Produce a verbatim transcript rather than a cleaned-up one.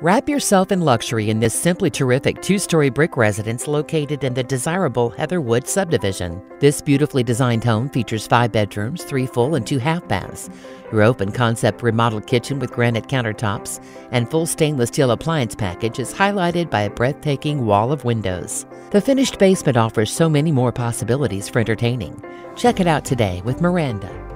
Wrap yourself in luxury in this simply terrific two-story brick residence located in the desirable Heatherwoode subdivision. This beautifully designed home features five bedrooms, three full and two half baths, your open concept remodeled kitchen with granite countertops, and full stainless steel appliance package is highlighted by a breathtaking wall of windows. The finished basement offers so many more possibilities for entertaining. Check it out today with Miranda.